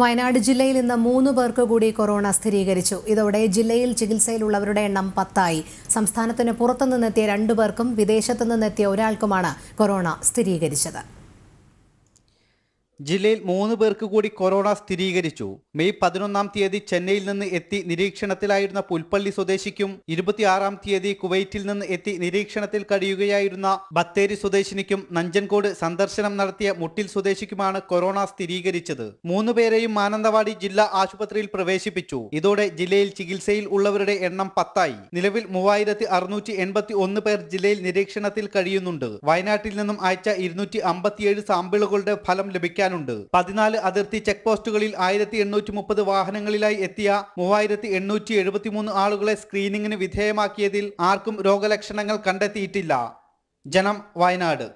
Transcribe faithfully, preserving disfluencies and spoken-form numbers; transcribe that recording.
വയനാട് ജില്ലയിൽ ഇന്ന് മൂന്ന് പേർക്ക് കൂടി കൊറോണ സ്ഥിരീകരിച്ചു. ഇതോടെ ജില്ലയിൽ ചികിത്സയിലുള്ളവരുടെ എണ്ണം പത്ത് ആയി. സംസ്ഥാനത്തിന് പുറത്തു നിന്നെത്തിയ രണ്ട് പേർക്കും വിദേശത്തു നിന്നെത്തിയ ഒരാൾക്കുമാണ് കൊറോണ സ്ഥിരീകരിച്ചത്. ജില്ലയിൽ മൂന്ന് പേർക്ക് കൂടി കൊറോണ സ്ഥിരീകരിച്ചു. മെയ് പതിനൊന്നാം തീയതി ചെന്നൈയിൽ നിന്ന് എത്തി നിരീക്ഷണത്തിലായിരുന്ന പുൽപ്പള്ളി സ്വദേശിക്കും ഇരുപത്തിയാറാം തീയതി കുവൈറ്റിൽ നിന്ന് എത്തി നിരീക്ഷണത്തിൽ കഴിയുകയായിരുന്ന ബത്തേരി സ്വദേശിനിക്കും നഞ്ചൻകോട് സന്ദർശനം നടത്തിയ മുട്ടിൽ സ്വദേശിക്കുമാണ് കൊറോണ സ്ഥിരീകരിച്ചത്. മൂന്നുപേരെയും മാനന്തവാടി ജില്ലാ ആശുപത്രിയിൽ പ്രവേശിപ്പിച്ചു. ഇതോടെ ജില്ലയിൽ ചികിത്സയിൽ ഉള്ളവരുടെ എണ്ണം പത്തായി. നിലവിൽ മൂവായിരത്തി അറുന്നൂറ്റി എൺപത്തി ഒന്ന് പേർ ജില്ലയിൽ നിരീക്ഷണത്തിൽ കഴിയുന്നുണ്ട്. വയനാട്ടിൽ നിന്നും അയച്ച ഇരുന്നൂറ്റി അമ്പത്തിയേഴ് സാമ്പിളുകളുടെ ഫലം ലഭിക്കാൻ പതിനാല് അതിർത്തി ചെക്ക് പോസ്റ്റുകളിൽ ആയിരത്തി എണ്ണൂറ്റി മുപ്പത് വാഹനങ്ങളിലായി എത്തിയ മൂവായിരത്തി എണ്ണൂറ്റി എഴുപത്തി മൂന്ന് ആളുകളെ സ്ക്രീനിംഗിന് വിധേയമാക്കിയതിൽ ആർക്കും രോഗലക്ഷണങ്ങൾ കണ്ടെത്തിയിട്ടില്ല. ജനം, വയനാട്.